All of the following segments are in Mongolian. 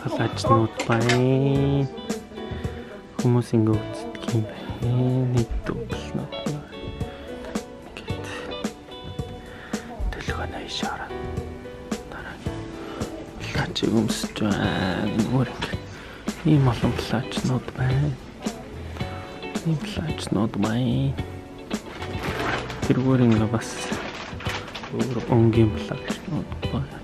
바깥이 노트바에 호모싱거 웃기네 넷도 없으나구나 겟 들과 나이샤라 나랑 같이 움스트와 모르게 이 말로 바깥이 노트바에 이 바깥이 노트바에 들고린가 봤어 옹긴 바깥이 노트바에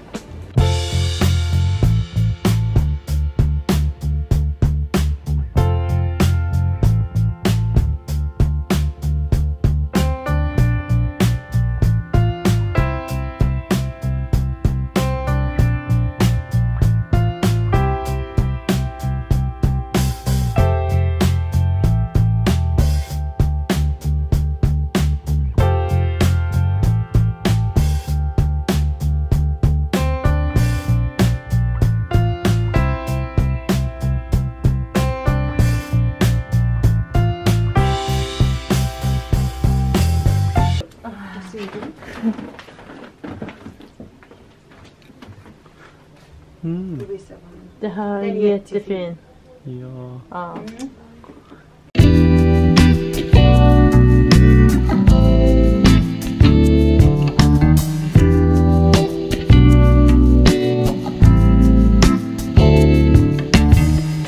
Det här är jättefint. Ja. Ja.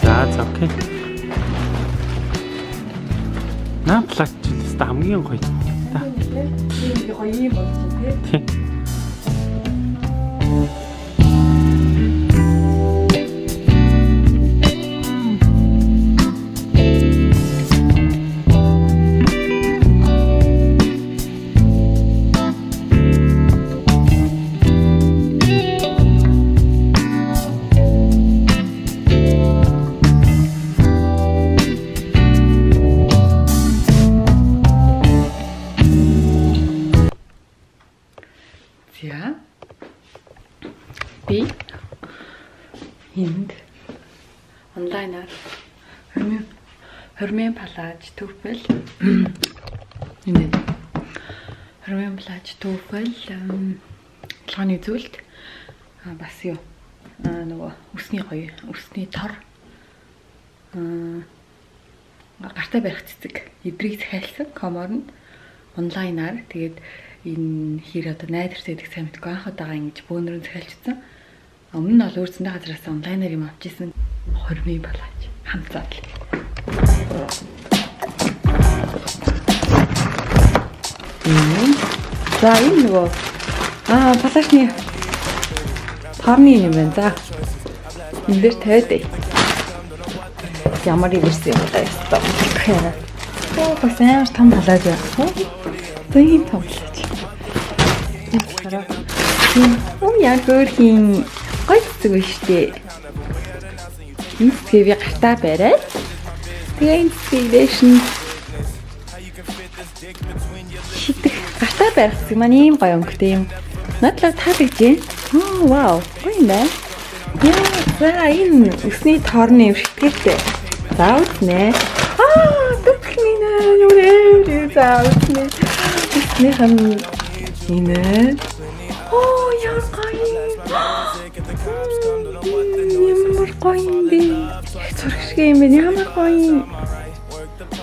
That's okay. 나 플렉트 스타밍 거의. 다. 이게 거의 멋지게. Ja, B, Hind, online Hörmüyen palaj tufel Hörmüyen palaj tufel Lağın yüzüldü Basıyor Usni koyu, usni tar Qarta berxtistik Idriği txelsin, kamarın Online'ar, deyed энэ хэр одоо найдвартай гэдэг сайн мэдгүй анх удаага ингэж бөөнөрөнд захиалчихсан. Өмнө нь бол өөрсөндөө газраас онлайнаар юм авчихсан. 20,000 балаж хамцаад л. За энэ нөгөө палашны парны юм байна. За энэ дээр тавиад бай. Ямар ирсэн юм бэ? Оо бас амар том балаж яах вэ? Тэн том балаж. Яг өөрхийн гой зүг штэ. Энэ хэвээ гартаа бариад тэгээд инсталлашн гартаа барих гэсэн маань ийм гой өнгөтэй юм. Надлаа таалагдж байна. Вау, гоё юм байна. Яа, энэ усны торны шитгэлтэй. За үзнэ. Аа, төпхнина юу нэ? За үзнэ. Усны хам нэ. Оо яа гоё юм. Зургшгийн юм байна. Ямар гоё.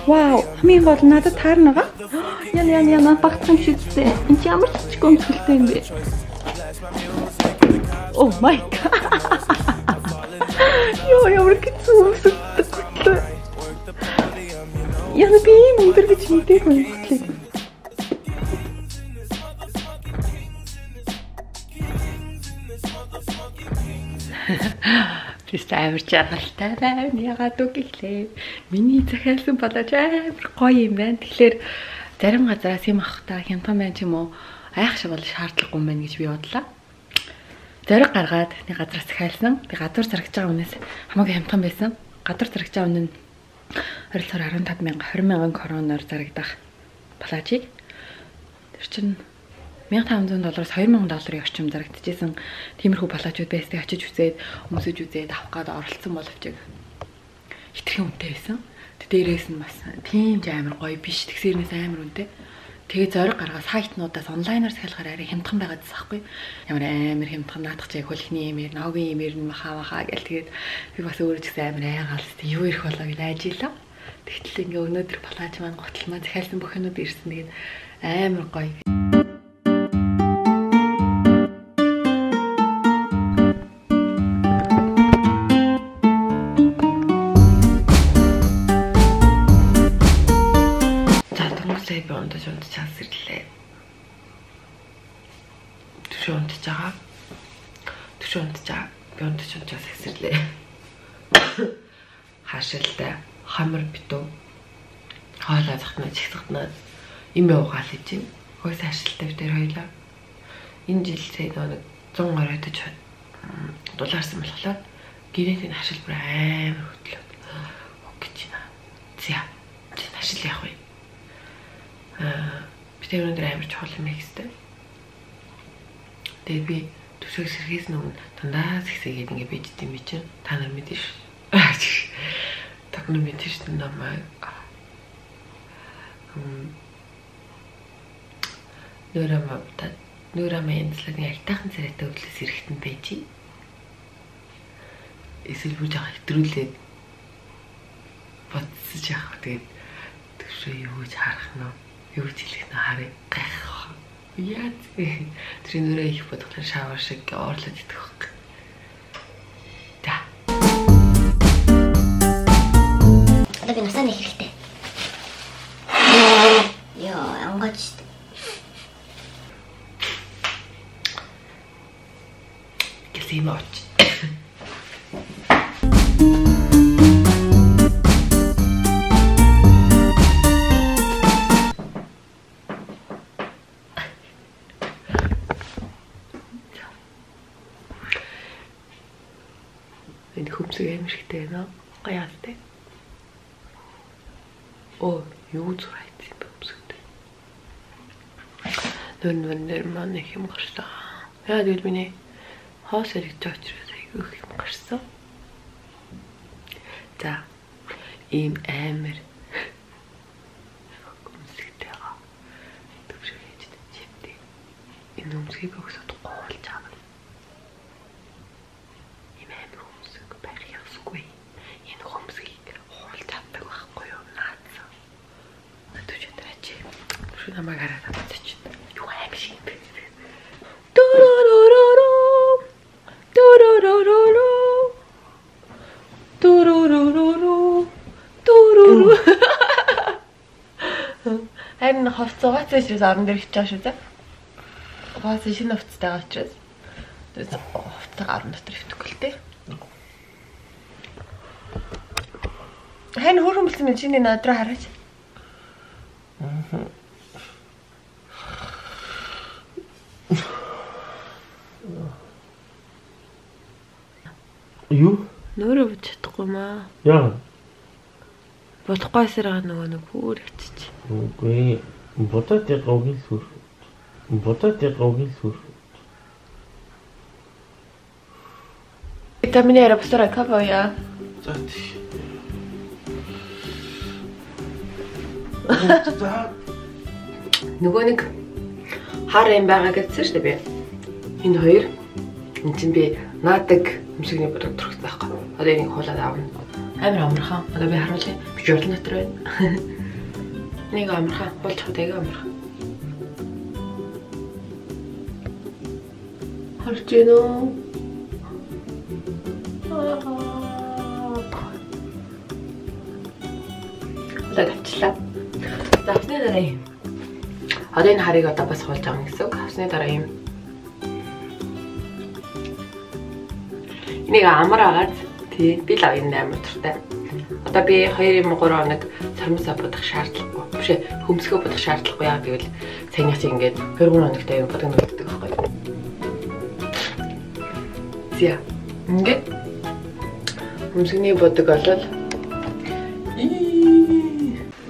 Вау, хамгийн гол надад таарнага. Яна багтхан шидтэй. Энд ямар ч гомцлтэй юм бэ? Oh my god. Йоо, ямар гизүүс. Яна би юм дэрвэж мэдэх юм. Тэст амар чаналтай байна. Ягаад үгэлээ. Миний захиалсан болооч амар гоё юм байна. Тэгэхээр зарим газраас юм авах та хямдхан байна ч юм уу айх шиг бол шаардлагагүй юм байна гэж би бодлоо. Зориг гаргаад нэг газраас захиалсан. Би гадуур зарагч байгаа үнээс хамаагүй хямдхан байсан. Гадуур зарагч байгаа үнэ нь ойролцоогоор 15,000 короноор зарагдах палажийг тэр чинь $1,500-аас $2,000 орчим зарагдчихсан тиймэрхүү палажууд байсны очиж үзээд өмсөж үзээд авах гээд оролцсон боловч хитрхи үнэтэй байсан. Тэ дээрээс нь бас тийм ч амар гоё биш. Тэгсэрнээс амар үнэтэй. Тэгээ зориг гаргаж сайтнуудаас онлайнаар салхаар арай хямдхан байгаа гэсэн аахгүй. Ямар амар хямдхан наадах чиг хөлхний эмээр, ногийн эмээр нь махаа гэл тэгээд би бас өөрөө ч гэсэн амар айгаалс тэг юу ирэх болоо гэж ажиглаа. Тэгтэл ингээ өнөөдөр плаж маань готлмаа захиалсан бүхэнүүд ирсэн тэгээд амар гоё. Хөөс ашиглалтаа битэр хоёлаа. Энэ жил сая нэг 100 гаруй $100 болохоор гэрээний ашиглал бүр амар хөтлөө. Уг гэж байна. Зя. Тэний ашиглал яах вэ? Битэр өндөр амар чухал юм ихтэй. Тэгээд би төсөөх сэргээс нүгэн дандаа згсээгээд ингэ бийж дим би чинь. Та нар мэдэн ш. Тагнуу мэдэн ш намайг. Нүрэмэ энэслэг яг тайхан царайтай өвлөс эрэхтэн байжи. Эсвэл бүр жаах хэтрүүлээд бодсож яах вэ? Тэгээд төвшөө юу гэж харах нь юу гэж хэлэх нь харыг гайхах. Яац. Тэр нүрээ их бодохлоо шавар шиг оорлоод идэхгүй. Да. Одоо би насаа нэх хэрэгтэй. Йоо, ангаж much. Энд хөвсөг юм шигтэй байна. Гаяастай. Оо, юу зурайт юм хөвсөд. Дүнвэн маань их юм гарсан. Яа дүүл миний Хоос эргэж очроод айгүйх юм гарсан. За, ийм амар өмсгтэйгаа төвшөө хийж чимтэй. Энэ өмсгийг өгсөд гоолж авна. Ийм амар өмсөг байх ёсгүй. Энэ өмсгийг гоолж авдаг байхгүй юу наацсан. Өтөж өдрөөч. Шүнэ магараа татчих. Юу аим шиг юм бэ? Ховцоогоо цэшрээс орон дээр хичээж шүү дээ. Бас шинэ ховцтойгаа очроод. Тэгээд ховцоог орон дотор хөвтөхгүй л дээ. Хэн хөрөн болсон юм чиний надруу хараач. Юу? Нөрөө бод чадахгүй маа. Яа. Бодохгүй эсрэг нөгөө нэг бүр хэвчих. Үгүй. Бодоод яг огил сүр. Витамин яра постарай кавая. За тий. Нөгөө нэг хар юм байгаа гэсэн шүү дээ би. Энэ хоёр энэ чинь би наадаг юмшигний бодод төрөх байхгүй. Одоо энийг хуулаад авна. Амар амархан. Одоо би харуулъя. Би журнал дотор байна. Нэг амархан болж байгаа юм амархан. Харж гэнэ үү? Одоо авчлаа. Авсны дараа юм. Одоо энэ харыг одоо бас хуулж авах гэсэн үг. Авсны дараа юм. Энийг амар агаад тий би л авъя амар туртай. Одоо би 2-3 хоног сармсаа бодох шаардлагагүй. Биш ээ, хөмсгөө бодох шаардлагагүй. Яг тэгвэл саяхан чи ингээд 2-3 хоногтай юм бодох нүддэг байхгүй. Зя. Ингээд хөмсгний бодог болол.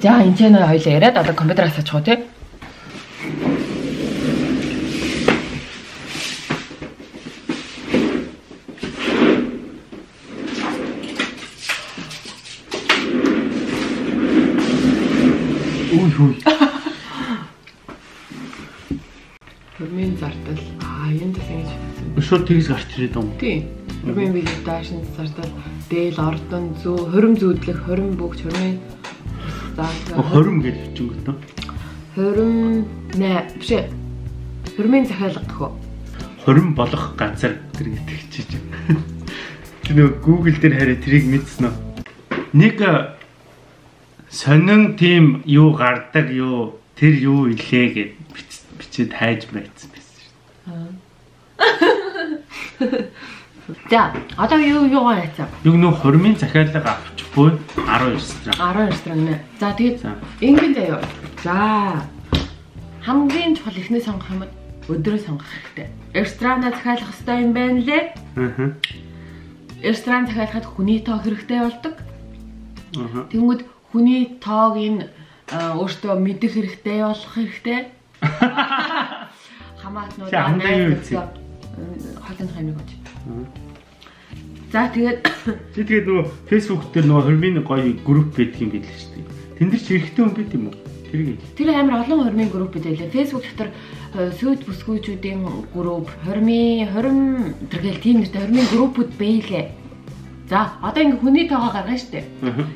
За, энэ ч нэг хоёул яриад одоо компьютераас ачхуу тий. Мен зардал. Аа, энэ тасгийн шигсэн. Шууд тэгж гарч ирээд юм. Тий. Рубин видео даашин зардал, дээл ордон, зөө, хорим зүүдлэх, хорим бүгч, хормын зардал. Хорим гэж хичэнгөтэн. 28 биш ээ. Хормын захиалга гэх үү? Хорим болох газар гэдэг хичээж. Тэ нөгөө Google дээр хараа трийг мэдсэн үү? Нэг сонин тим юу гардаг юу тэр юу илээ гэж бичээд хайж байсан байсан шүү дээ. За одоо юу яцаа. Юу нөх хормын захиалга авч буй 12 стран. 12 стран нэ. За тэгээд ингэ заяа. За хамгийн чухал эхний сонгох юм өдрөө сонгох хэрэгтэй. Экстрана захиалах хэрэгтэй юм байна лээ. Аа. Экстрана захиалахад хүний тоо хэрэгтэй болдог. Тэнгүүд хүний тоог энэ өөртөө мэдэх хэрэгтэй болох хэрэгтэй. Хамаатнууд аа. Хатан хэмиг оч. За тэгээд нөгөө Facebook дээр нөгөө хормын гоё групп байдаг юм билээ шүү дээ. Тэнд ч хэрэгтэй юм байт юм уу? Тэр амар олон хормын групп байлаа. Facebook дотор сүйд бүсгүүчүүдийн групп, хормын тэргээл тийм нэртэй хормын группуд байлаа. За одоо ингээ хүний тоогоо гаргана штэ.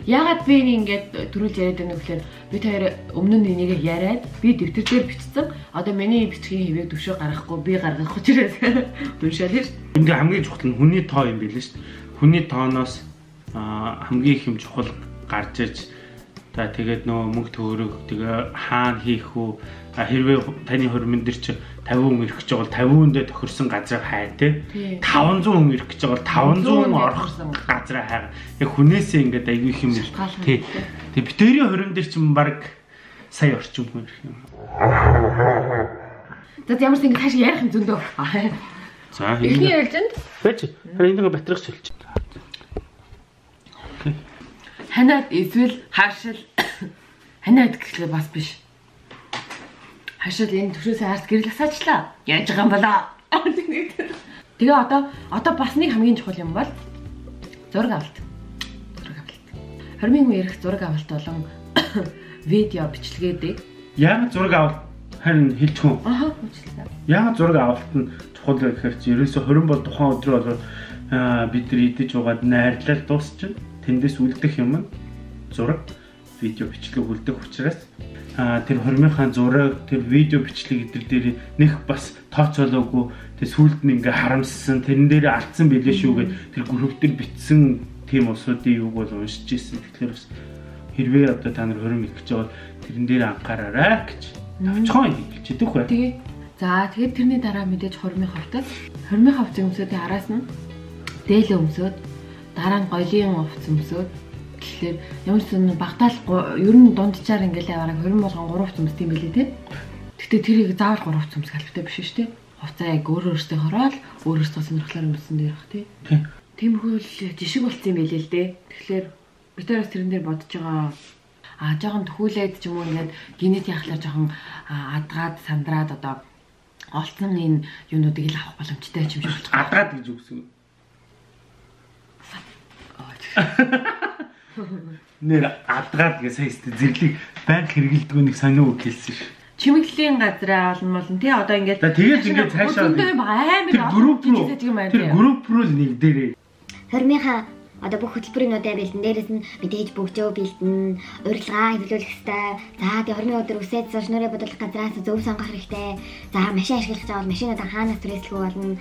Ягаад би ингээд төрүүлж яриад байна вэ гэхээр бид хоёр өмнө нь нэгээ яриад би дэвтэр дээр бичсэн. Одоо миний бичгийн хэвийг төвшөө гаргахгүй би гаргах учраас уншаал ш. Ингээ хамгийн чухал нь хүний тоо юм билээ штэ. Хүний тооноос хамгийн их юм чухал гарч иж та тэгээд нөө мөнгө төөрөг тэгээ хаана хийх үү хэрвээ таны хормын дээр чи 50 хүн ирэх гэж бол 50 хүндээ тохирсон газрыг хай те 500 хүн ирэх гэж бол 500 хүн орохсон газрыг хай. Яг хүнээсээ ингээд аягүй их юм тий. Тэгээ битэрийн хорим дээр чинь баг сая орчим хүн ирэх юм. За ямар ч ингэ хаш ярих юм зөндөө. За эхний ярьжэнд бич харин нэг батрах шилж. Ханаад эсвэл хашил ханаад гэхлээ бас биш. Хашаад энэ төвшөөсөө арт гэрэл асаачлаа. Яаж байгаа юм болоо? Тэгээ одоо бас нэг хамгийн чухал юм бол зураг авалт. Зураг авалт. Хормын үе ирэх зураг авалт болон видео бичлэгээдэг. Яг зураг авалт харин хэлчих үү? Аа, бичлэгээ. Яг зураг авалт нь чухал гэхээр чи ерөөсөө 20 бол тухайн өдрөө бол бид нар идэж угаад найрлал дуусчихна. Тэндээс үлдэх юм нь зураг, видео бичлэг үлдэх учраас тэр хормынхаа зураг, тэр видео бичлэг эдгээр дээр нэх бас тооцоолоогүй тэр сүлд нь ингээ харамссан, тэрэн дээр алдсан билээ шүү гэж тэр групп дээр битсэн тийм усуудын юуг бол уншиж ирсэн. Тэгэхээр бас хэрвээ одоо та нар хорим ирэх гэж бол тэрэн дээр анхаараарай гэж товчхон хэлж өгөх бай. Тэгээ. За тэгээд тэрний дараа мэдээж хормын хавтал. Хормын хавцын өмсөөдийн араас нь дээлээ өмсөөд дараа нь голын хувц өмсөөд тэгэхээр ямар ч юм багтаалгүй ер нь дундчаар ингээл аваа 20 болгон 3 цэмс тийм билээ тий. Гэтэ тэрийг заавал 3 цэмс халбтай биш шүү дээ. Хувцаа яг өөр өөртөө хороол өөр өөртөө сонирхлоор юмсан дээр бах тий. Тиймгүй л жишг болцсон юм билээ л дээ. Тэгэхээр бид нараас тэрэн дээр бодож байгаа жоохон төхүүлээд ч юм уу ингээд генетик яхалаар жоохон адгаад сандраад одоо олцсон энэ юмнуудыг л авах боломжтой юм шиг болчих. Адгаад гэж үгс үү? Нэр адгаад гэж саяст зэрлэг банк хэрэгэлдэггүй нэг сонио хэлсэн ш. Чимэглэлийн газраа олно молн тий одоо ингээд тэгэж ингээд цаашаа тэр групп руу л нэг дээрээ хормынхаа одоо бүх хөтөлбөрийнүүдээ бэлэн дээрээс нь мэдээж бүгдөө бэлдэн урилга хөвлүүлэх хэрэгтэй. За тий хормын өдөр үсээд зурж нүрээ бодлох газраас зөв сонгох хэрэгтэй. За машин ашиглах заавал машинаа хаанаас түрээслэх болно.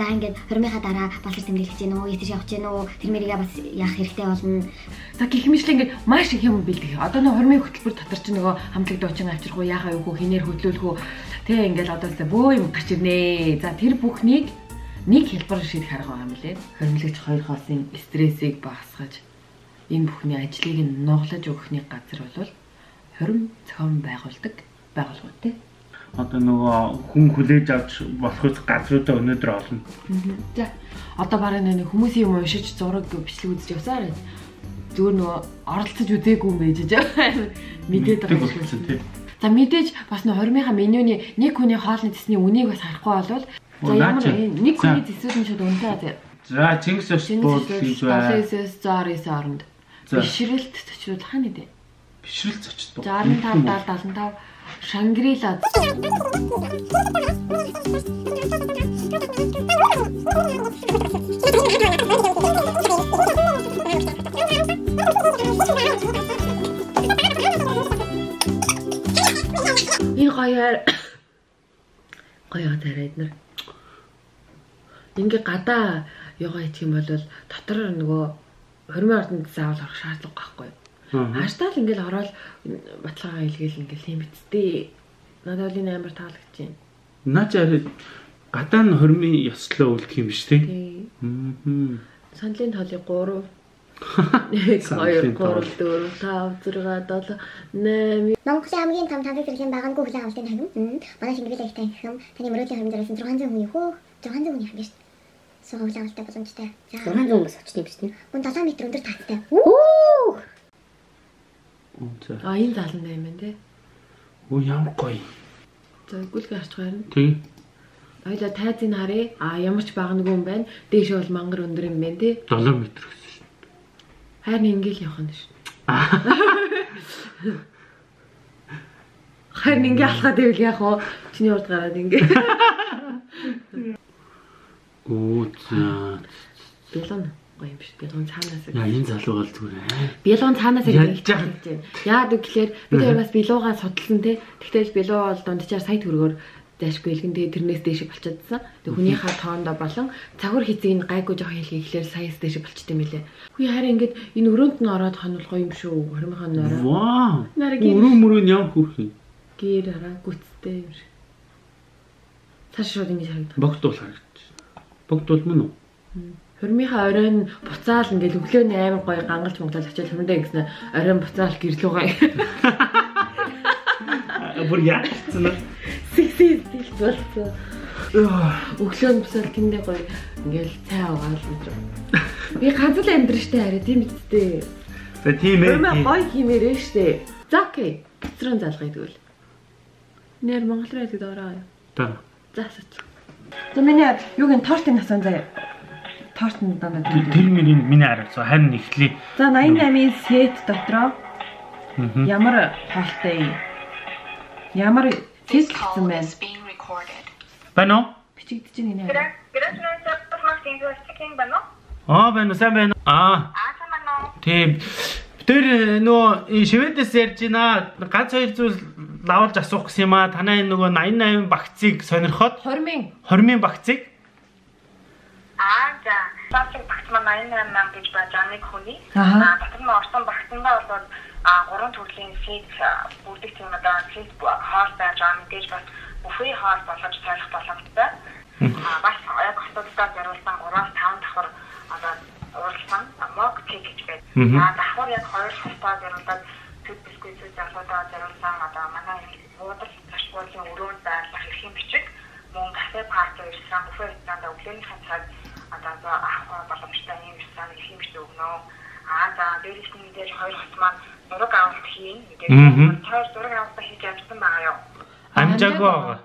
За ингээд хормынхаа дараа бас тэмдэглэж гэнэ үү, ийш явж гэнэ үү, тэр мэрийгээ бас яах хэрэгтэй болно. За гэх мэтлээ ингээд маш их юм бэлдэх. Одоо нөө хормын хөтөлбөр дотор чи нөгөө хамтлаг дуучин авчрах уу, яахаа юу хөө хинээр хөдлөөх үү. Тэ ингээд одоо л бөө юм гарч ирнэ. За тэр бүхнийг нэг хэлбэр шийдэх арга байгаа юм лээ. Хормлогч хоёр хоосын стрессийг багасгаж энэ бүхний ажлыг нь нуглаж өгөхний газар бол хорим цохон байгуулдаг байгууллагууд. Одоо нөгөө хүн хүлээж авч болох газруудаа өнөөдөр олно. За одоо барыг нэг хүмүүсийн юм уншиж зураг бичлэг үзэж явсаар зүгээр нөгөө оролцож үзээгүй юм байж мэдээд байгаа юм шиг тийм. За мэдээж бас нөгөө хормынхаа менюны нэг хүний хоолны төсний үнийг бас харахгүй бол за ямар нэг хүний төсөөлөн шууд үнтэй. За Чингис спорт хийж байна. Бишрэлт зочид хаана дээ? Бишрэлт зочид. 65 75 Shangri-La. 이거야. 거야 다른 ингээ гадаа ёгоо хийх юм бол дотор нөгөө хормын ордонд заавал орох шаардлага байхгүй. Хаштаа л ингээл ороод баталгаа илгээл ингээл юм битдээ. Надад бол энэ амар таалагдж байна. Наачаар гадаа нь хормын ёслоо үлдэх юм биш тий. Аа. Сандлын толыг 3 2 3 4 5 6 7 8. Монголын хамгийн том тавыг зэргийн баг нь Google авалтын хагим. Манай Шингэрилээ ихтэй хам. Таны мөрөөдлийн хормын дээрээс 600 хүний хөөх. 600 хүний хам биш. Сургууль авалтай боломжтой. 600-аас очсон юм биш тийм. Гүн 7 м өндөр таттай. Оо. Аа энэ залан юм байна те. Оо ямар гоё. За гүлгээ харж гарна. Тийм. Ойла тайзыг харъя. Аа ямар ч баг нэг юм байна. Дээшээ бол мангар өндөр юм байна те. 7 м гэсэн шүү дээ. Хайрны ингээл явах нь шүү. Хайрны ингээл алхаад ивэл яах вэ? Чиний урд гараад ингээ. Оо за. Дэлэн гоё юм биш үү? Гон цаанаасаа. Яа энэ залуу бол зүгээр аа. Билуун цаанаасаа хэлж байгаа. Яа гэвэл бид хоёр бас билуугаа судалсан те. Тэгтэл билуу бол дунджаар сая төгрөгөөр дайшгүй илгэндээ тэрнээс дээш болчихдсан. Тэг хүнийхээ тоондоо болон цагур хэзийг нь гайгүй жоох хэлхий ихлээр саяс дээш болчт юм билээ. Хүй хараа ингээд энэ өрөөнд нь ороод ханул гоё юм шүү. Хормынхаа нойроо. Ваа. Өрөө мөрөө нь ямар хөөрхий. Гэр хараа гүцтэй юм шиг. Цаашаа ингэж харагдана. Богтуул харагдана. Богдвол мөн үү? Хормынхаа оройн буцаал ингээл өглөөний аймаг гоё гангалж мөнгөлж очил хөрмөндөө гэсэн оройн буцаал гэрлүүгээ. Бүр яцсан. Сиксиг болсон. Өглөөний буцаал гиндэ гоё ингээл цай угаал гэж. Би ганц л амьдрэн штэ хараа тийм үсттэй. За тийм ээ. Хөрмөө гоё хиймээрэн штэ. За окей. Цэцрэн залгая тэгвэл. Нэр Монгол руу гэдэг ороо. За. Засаач. За миний юу гэн тортын асуун заяа. Тортын дандаа тэр миний харагцсан харин эхлэе. За 88-ийн сет дотроо ямар хаалттай ямар хэсэгтэн байна. Бано бичигдэж байна нэ. Аа бано сайн байна. Аа. Тийм. Тэр нөө шивэдээс ярьж байна. Ганц хоёр зүйл лавлж асуух гэсэн юм аа. Танай нөгөө 88 вакцыг сонирхоод 20-ын вакцыг аа за. Вакцыг багц маань 88 мянга гэж ба жаныг хүний. Аа багц нь орсон багцнаа бол гурван төрлийн сет бүрдэх юм одоо сет хаал байж байгаа мэдээж бас бүхий хаал болгож тайлах боломжтой. Аа бас яг хотдоо зориулсан 3-5 давхар одоо уралсан мок гэж байна. Аа давхар яг хоёр хавтаа зориулсан төв бисквитүүд залуудаа зориулсан одоо манай уудал зашгуулын өрөөнд байрлах эрхийн бичиг мөн кафе парк ирсэн бүхэл занда өглөөнийхэн цаг одоо авах боломжтой юм ирсэн эрхийн бичиг өгнө. Аа за дээрээс нь мэдээж хоёр хот маань зураг авалт хийн. Мэдээж хоёр зураг авалт хийж авсан байгаа юу? Амжаагүй байгаа.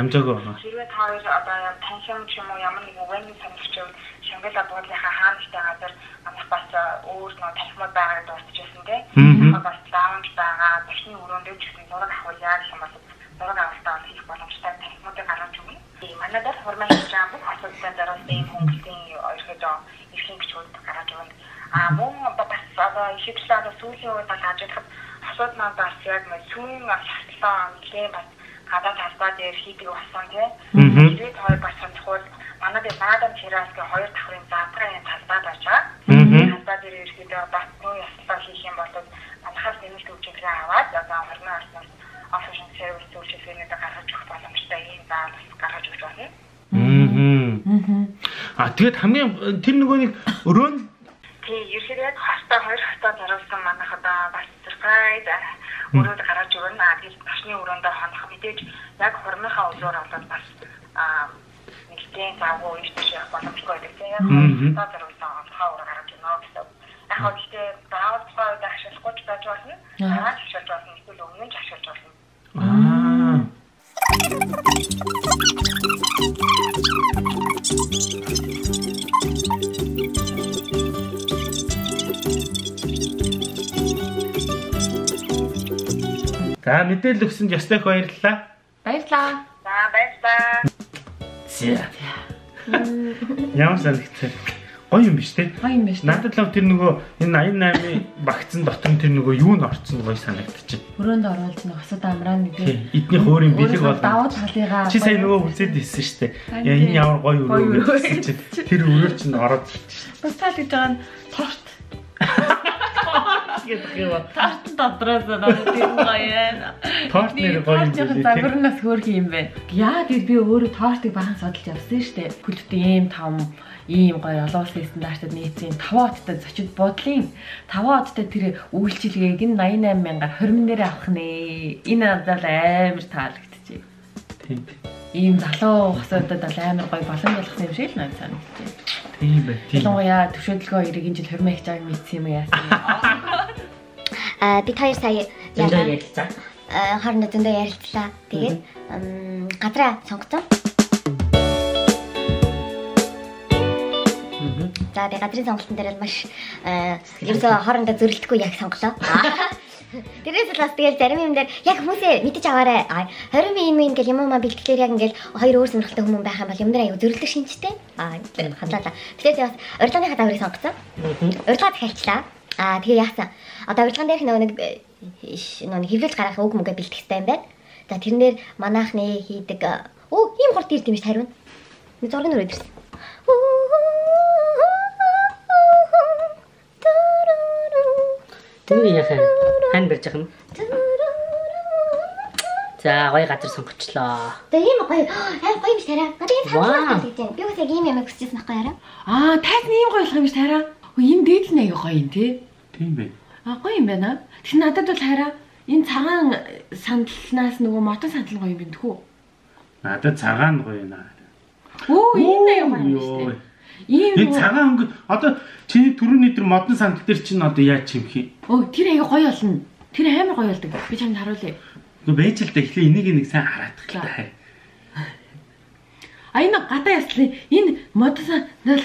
Амжаагүй байгаа. Хэрвээ та хоёр одоо таньсан ч юм уу ямар нэг үеийн сонирхчвал Шангрила буудлынхаа хаанчтай газар амх бас өөр нэг тахмал байгааг дурдчихсан тийм. Бас лаунж байгаа, тахны өрөөндөө ч гэсэн зураг авах яа гэх юм бол зураг авалтаа хийх боломжтой тахмуудыг гаргаж өгнө. Тийм манайдад хурмаа хийж байгаа бүх асуудлаа зориулсан энэ хөнгөлтийн ойрхоо ихэнх бичгүүд гаргаж өгнө. Аа мөн бас ихэвчлэн сүүлийн үед бол ажиглах асуудал маань яг сүүлийн шаардлага нэлээд бас гадаад талбай дээр хийдэг болсон тийм. Ирээд хоёр бас сонирхол манай дээр наадам чирааскийн хоёр давхрын задрын талбай байжаа. Талбай дээр ерөөдөө батны яслаа хийх юм бол манайхаас нэмэлт үйлчилгээ аваад одоо хормын орсноос офшн сервис үйлчилгээнүүд гаргаж өгөх боломжтой ийм зал гаргаж өгч байна. Аа тэгэд хамгийн тэр нөгөө нэг өрөөнд тий ерөөдөө хастаа хоёр хастаа зориулсан манайх одоо бас зэрэг өрөөнд гаргаж өгнө. Аа тэгээд ташны өрөөндөө ханах мэдээж яг хормынхаа өглөр болоод бас тийм завгүй ихтэй яг боломжтой гэдэг. Та зориулсан хавар гаргаж өгнө гэсэн. Яг ихтэй баавд хавар ашиглахгүй байж болно. Аа ашиглаж болно. Эсвэл өмнө нь ашиглаж болно. Аа. За За мэдээлэл өгсөнд ёстой баярлалаа. Баярлалаа. За баярлалаа. Зя. Ямар санагдсан? Гоё юм биш үү? Гоё юм биш. Надад л тэр нөгөө энэ 88-ийн вакцины дотор тэр нөгөө юу н орцсон гоё санагдчих. Өрөөнд оруулж нэг асууд амраа мэдээ. Эднийх өөр юм бэлэг бол. Даваад халыгаа. Чи сая нөгөө үзээд ирсэн шүү дээ. Яа энэ ямар гоё өрөө гэсэн чи тэр өрөө чинь ороод ирчихсэн. Бас цаал гэж байгаа нь торт. Тартан дотроо санаад тийм гоё. Торт нэр гоё юм. Торт загварнаас хөөрхөн юм байна. Яа гэвэл би өөрөө тортыг бахан судалж явсан шүү дээ. Хүлдтэй ийм том ийм гоё олон улсын стандартад нийцсэн 5 одтой зочид буудлын 5 одтой тэр үйлчилгээг нь 88,000-аар 20,000-аар авах нэ. Энэ надад амар таалагдчихэ. Тийм. Ийм залуу хосоодод амар гоё болон болгосон юм шиг л надад санагдчихэ. Тийм байна. Ялангуяа төвшөлдөлгөө 2-ын жил 20,000 жааг мэдсэн юм яасан. Би 2 сая ярилцсан. Харин зөндөө ярилцлаа. Тэгээд гадраа сонгосон. За би гадрын сонголтын дээр л маш ерөөсөө хоорондоо зөрөлдөхгүй яг сонголоо. Тэрээс л бас тэгэл зарим юм дээр яг хүмүүсээ мэдэж аваарай. 20 минь минь гэл юм аа бэлтгэлээр яг ингээл хоёр өөр сонголттой хүмүүс байх юм бол юм дээр аюу зөрөлдөх шинжтэй. Тэр хадлаа. Тэрээс бас урилганы хадаврыг сонгосон. Урилга тахилчлаа. Тэгээ яасан. Одоо урилган дээр нөгөө нэг хөвлөж гарах үг мөнгө бэлтгэх хэрэгтэй юм байна. За тэрнээр манайхны хийдэг оо ийм хурд ирд юм ш хариун. Нэг зургийн өрөөд ирсэн. Юу яах вэ? Хань барьж ахна. За гоё газар сонгочлоо. Тэ ийм гоё. Аа гоё юм шараа. Гадгийн цаасан гэж байна. Би бас яг ийм юм өгсөжсэн байхгүй хараа. Аа тайзны ийм гоё болох юм шараа. Ийм дээд нь аяа гоё юм тий. Тийм бай. Аа гоё юм байна. Тэгсэн надад бол хараа энэ цагаан сандалнаас нөгөө мотон сандал гоё юм бинтгүү. Надад цагаан гоё наа. Оо энэ аяа гоё юм шүү. Энэ цагаан өнгө одоо чиний төрөний тэр модны сандал дээр чинь одоо яа чимхий. Оо тэр аяа гоё болно. Тэр амар гоё болдог. Би чамд харуулъя. Нөгөө байж л да эхлээ энийг сайн хараадах. Аа энэ гадаа яслын энэ модны сандал.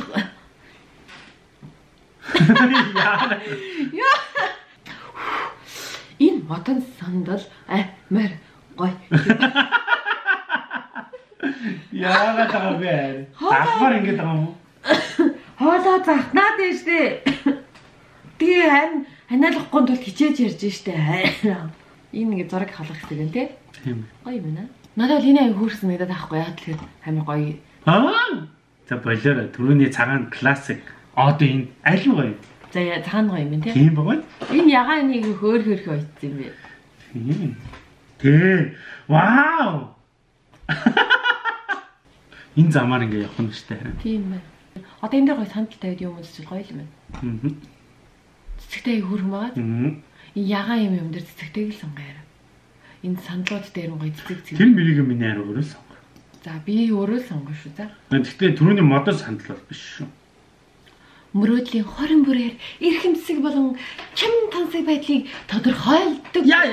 Яа. Энэ модны сандал амар гоё. Яагаад таа бай. Ахвар ингэ таа юм. Хоолоо захнаад байж тээ. Тэгээ харин ханиалахгүй тул хичээж ярьж штэ. Энэ ингээ зураг халах хэрэгтэй гэн тээ. Тийм. Гоё юм байна. Надад бол энэ аяг хөөрсөн мэдээд байхгүй яа тэгэхээр амар гоё. Аа. За болоорой. Түрүүний цагаан классик. Одоо энэ аль гоё. За цагаан гоё юм тээ. Тийм гоё. Энэ ягаа нэг хөөр хөөрхөө ойцсан юм бэ. Тийм. Тээ. Вау. Энэ замаар ингээ явах нь штэ. Тийм байна. Одоо энэ дээр гоё сандал тавьд юм уу зүйл гоё юм байна. Аа. Цэцэгтэй хөрхөн байгаа. Аа. Энэ ягаан юм дээр цэцэгтэйг л сонгоё. Энэ сандлууд дээр гоё цэцэг. Тэр мэрийг миний арай өөрөө сонгоё. За би өөрөө сонгоё шүү за. Гэхдээ түрүүний модон сандал бол биш шүү. Мөрөөдлийн 20 бүрээр эрхэм цэцэг болон чим тансаг байдлыг тодорхойлдог. Яа.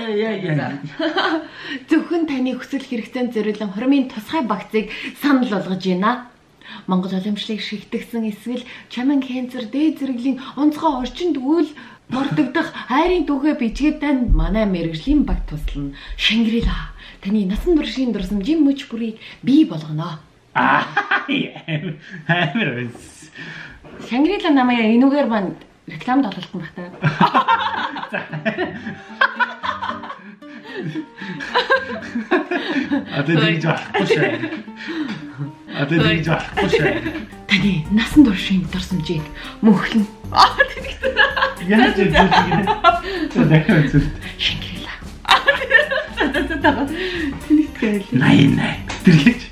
Зөвхөн таны хүсэл хэрэгцээнд зориулсан хормын тусгай багцыг санал болгож байна. Монгол уламжлалыг шигтгэсэн эсвэл чамин хэнцэр дээд зэрэглийн онцгой орчинд үйл мордогдох хайрын түүхэ бичгээдэн манай мэргэжлийн баг туслана. Шангри-ла таны насан туршийн дурсамжийн мөч бүрийг бий болгоно. Аа амир. Шангри-ла намайг энүүгээр манд рекламд олголт нь багтаа. А тэ дийж болохгүй шээ. Таны насан туршийн дурсамжийг мөнхлөн. Аа тэгсэн. Яаж ч үгүй. Тэдэхэн. Шангри-ла. Аа. Тэнийхтэй. Най. Тэргийж.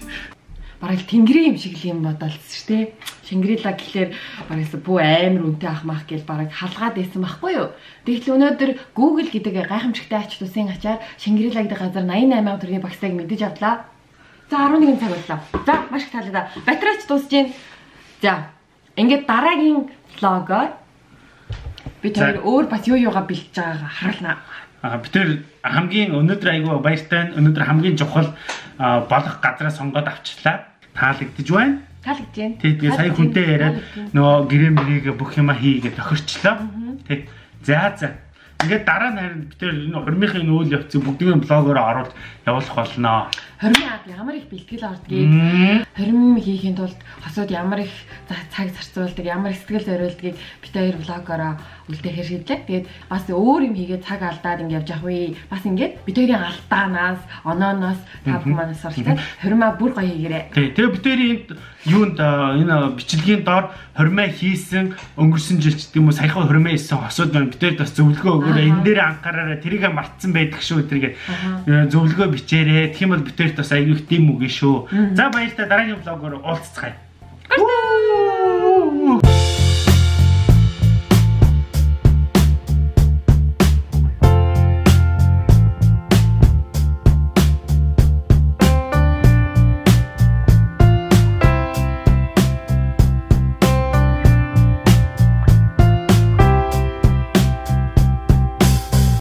Бараг тэнгэрийн юм шиг л юм бодолцсон шүү дээ. Шангри-ла гэхлээр бараг бүү амар үнтэй ахмах гэж бараг халгаад байсан байхгүй юу? Тэгтэл өнөөдөр Google гэдэг гайхамшигтай ач тусийн ачаар Шангри-ла гэдэг газар 88 төрлийн багцыг мэдэж авлаа. За 11 цаг боллоо. За маш их таалагдаа. Батарейч дуусж байна. За ингээд дараагийн влогоор бид хоёр өөр бас юугаа бэлдэж байгаагаа харуулнаа. Бид тэр хамгийн өнөөдөр айгүй баяртай. Өнөөдөр хамгийн чухал болох газраа сонгоод авчлаа. Таалагдж байна. Таалагдж байна. Тэгээд сая хүнтэй яриад нөгөө гэрэмнийг бүх юма хийгээд тохирчлоо. Тэг. За Ингээд дараа нь тэр хормийнх нь үйл явцыг бүгдийг блогоор оруулж явуулах болно. Хормын ад ямар их бэлтгэл ордгийг, хорим хийхийн тулд хосууд ямар их цаг зарцуулдаг, ямар сэтгэл зориулдгийг бид хоёр блогоороо үлдээх хэрэглээ. Тэгээд бас өөр юм хийгээ цаг алдаад ингэ явж явах. Бас ингээд бид хоёрын алдаанаас, онооноос та бүхэн манаас суралцаад хормаа бүр гоё хийгээрэй. Тэгээд бид хоёрын юунд энэ бичлэгийн доор хормаа хийсэн өнгөрсөн жилч гэдэг юм уу саяхан хормаа хийсэн хосууд байна. Бид хоёр бас зөвлөгөө өгөөрэй. Энд дээр анхаараарай тэрийг мартсан байдаг шүү тэргээ зөвлөгөө бичээрэй. Тэгэх юм бол битээрт бас аюулгүй юм уу гээ шүү. За баярлалаа дараагийн блогоор уулзцгаая.